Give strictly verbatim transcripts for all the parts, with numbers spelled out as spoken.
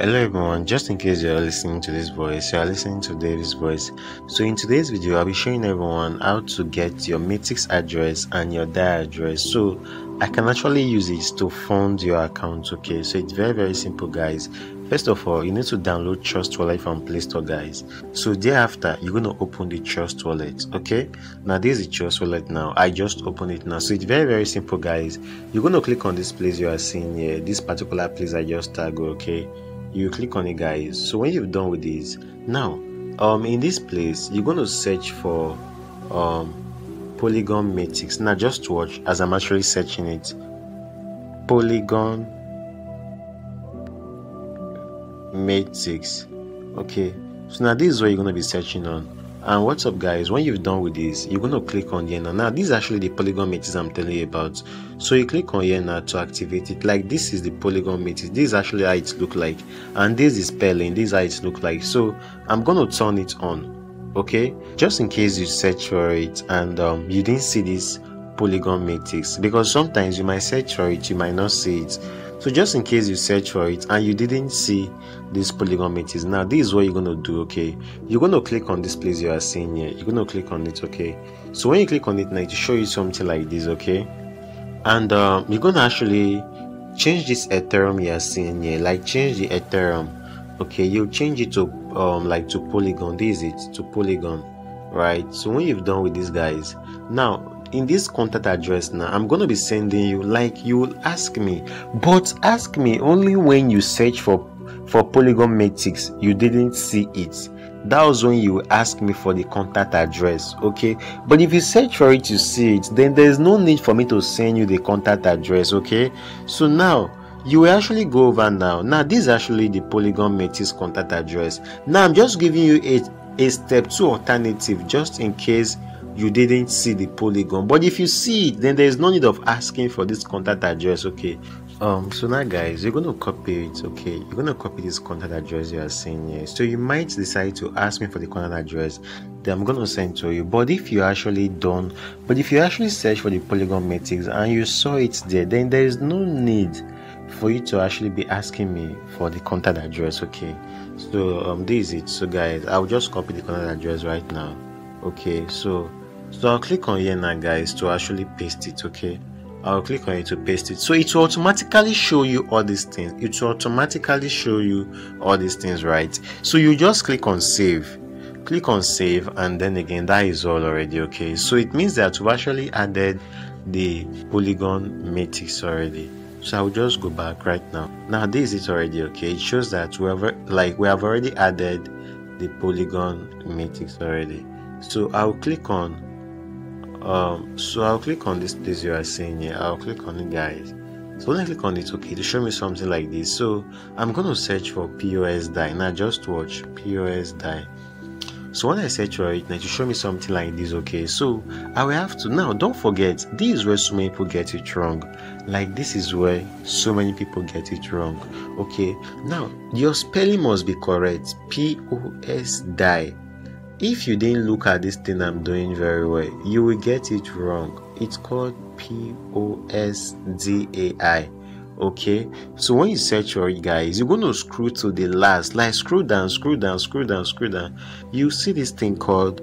hello everyone, just in case you are listening to this voice, you are listening to David's voice. So in today's video, I'll be showing everyone how to get your Mythics address and your D A I address, so I can actually use it to fund your account. Okay, so it's very very simple guys. First of all, you need to download Trust Wallet from Play Store guys. So thereafter, you're going to open the Trust Wallet. Okay, now this is the Trust Wallet now. I just opened it now. So it's very very simple guys. You're going to click on this place you are seeing here, this particular place I just tagged. Okay, you click on it guys. So when you've done with this, now um in this place you're going to search for um Polygon Mythics. Now just watch as I'm actually searching it. Polygon Mythics. Okay, so now this is what you're going to be searching on. And what's up guys, when you've done with this, you're going to click on here now. Now this is actually the Polygon Mythics I'm telling you about. So you click on here now to activate it. Like this is the Polygon Mythics. This is actually how it look like, and this is spelling, this is how it look like. So I'm going to turn it on. Okay, just in case you search for it and um, you didn't see this Polygon Mythics, because sometimes you might search for it, you might not see it. So just in case you search for it and you didn't see this Polygon Mythics, now this is what you're going to do. Okay, you're going to click on this place you are seeing here, you're going to click on it. Okay, so when you click on it now, it show you something like this. Okay, and um, you're going to actually change this Ethereum you are seeing here, like change the Ethereum. Okay, you change it to um like to Polygon. This is it, to Polygon, right? So when you've done with these guys, now in this contact address now, I'm gonna be sending you, like you will ask me, but ask me only when you search for for Polygon Mythics you didn't see it. That was when you ask me for the contact address. Okay, but if you search for it, you see it, then there's no need for me to send you the contact address. Okay, so now you will actually go over now. Now this is actually the Polygon Mythics contact address. Now I'm just giving you a a step two alternative, just in case you didn't see the Polygon. But if you see it, then there is no need of asking for this contact address. Okay, um so now guys, you're going to copy it. Okay, you're going to copy this contact address you are seeing here. So you might decide to ask me for the contact address, then I'm going to send to you. But if you actually don't, but if you actually search for the Polygon Mythics and you saw it there, then there is no need for you to actually be asking me for the contact address. Okay, so um this is it. So guys, I'll just copy the contact address right now. Okay, so so I'll click on here now guys to actually paste it. Okay, I'll click on it to paste it. So it will automatically show you all these things, it will automatically show you all these things, right? So you just click on save, click on save, and then again that is all already. Okay, so it means that we've actually added the Polygon Mythics already. So I'll just go back right now. Now this is it already. Okay, it shows that we have like we have already added the Polygon Mythics already. So I'll click on um so I'll click on this place you are seeing here. I'll click on it guys. So when I click on it, okay, to show me something like this. So I'm gonna search for P O S D A I. Now just watch, P O S D A I. So when I search for it now, to show me something like this. Okay, so I will have to now, don't forget, this is where so many people get it wrong. Like this is where so many people get it wrong. Okay, now your spelling must be correct, P O S D A I. If you didn't look at this thing I'm doing very well, you will get it wrong. It's called P O S D A I. Okay, so when you search for it guys, you're going to scroll to the last, like scroll down, scroll down, scroll down, scroll down, you see this thing called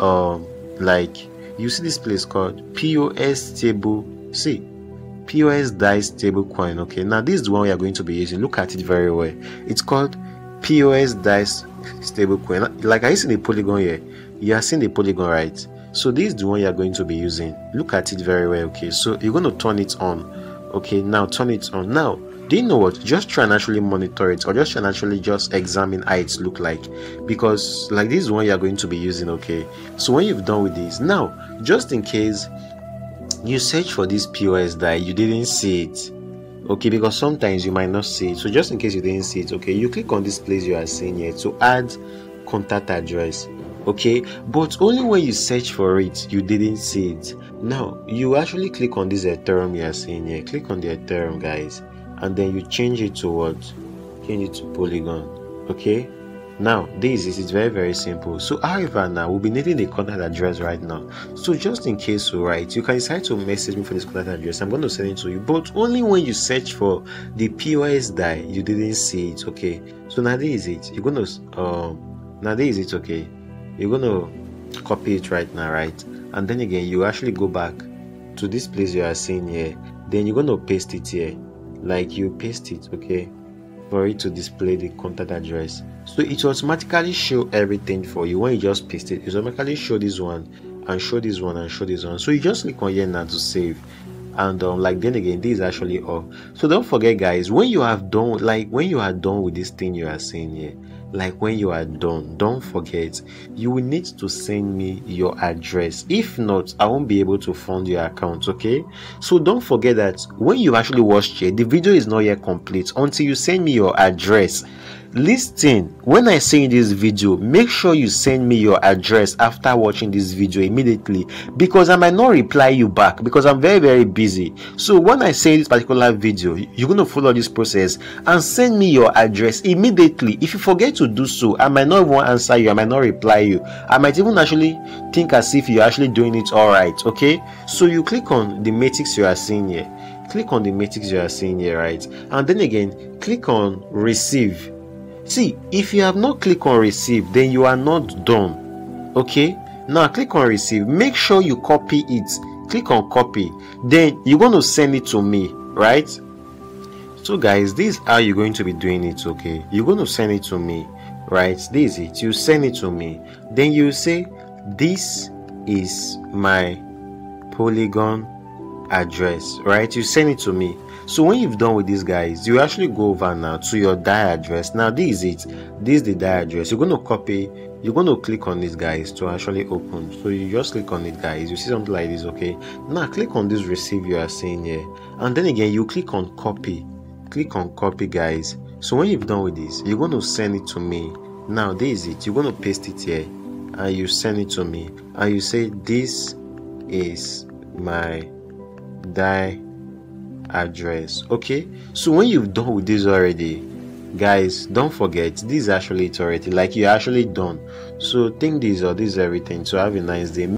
um like you see this place called P O S stable, see, P O S D A I stablecoin. Okay, now this is the one we are going to be using. Look at it very well. It's called P O S D A I stablecoin. Like, are you seeing the Polygon here? You are seeing the Polygon, right? So this is the one you are going to be using. Look at it very well. Okay, so you're going to turn it on. Okay, now turn it on. Now do you know what, just try and actually monitor it, or just try and actually just examine how it look like, because like this is one you are going to be using. Okay, so when you've done with this, now just in case you search for this P O S D A I, you didn't see it. Okay, because sometimes you might not see it. So just in case you didn't see it, okay, you click on this place you are seeing here to add contact address. Okay, but only when you search for it, you didn't see it. Now you actually click on this Ethereum you are seeing here, click on the Ethereum guys, and then you change it to what, change it to Polygon. Okay, Now this is very very simple. So however, now we'll be needing a contact address right now. So just in case, all right, you can decide to message me for this contact address. I'm going to send it to you, but only when you search for the P O S D A I you didn't see it. Okay, so now this is it. You're gonna um now this is it. Okay, you're gonna copy it right now, right? And then again, you actually go back to this place you are seeing here, then you're gonna paste it here, like you paste it, okay, for it to display the contact address. So it automatically show everything for you when you just paste it. It automatically show this one and show this one and show this one. So you just click on here now to save. And um, like then again, this is actually all. So don't forget, guys, when you have done, like when you are done with this thing you are seeing here, like when you are done, don't forget, you will need to send me your address. If not, I won't be able to fund your account. Okay, so don't forget that when you actually watched it, the video is not yet complete until you send me your address. Listen, when I say in this video, make sure you send me your address after watching this video immediately, because I might not reply you back because I'm very very busy. So when I say this particular video, you're going to follow this process and send me your address immediately. If you forget to do so, I might not even answer you, I might not reply you, I might even actually think as if you're actually doing it all right. Okay, so you click on the matrix you are seeing here, click on the matrix you are seeing here, right? And then again, click on receive. See, if you have not clicked on receive, then you are not done. Okay, now click on receive, make sure you copy it, click on copy, then you're going to send it to me, right? So guys, this is how you're going to be doing it. Okay, you're going to send it to me, right? This is it. You send it to me, then you say, this is my Polygon address, right? You send it to me. So when you've done with these, guys, you actually go over now to your D A I address. Now this is it, this is the D A I address. You're going to copy, you're going to click on this, guys, to actually open. So you just click on it, guys, you see something like this. Okay, now click on this receive you are seeing here, and then again you click on copy, click on copy, guys. So when you've done with this, you're going to send it to me. Now this is it, you're going to paste it here and you send it to me, and you say, this is my D A I address. Okay, so when you've done with this already, guys, don't forget, this is actually it already, like you're actually done. So think this, or this is everything. So have a nice day.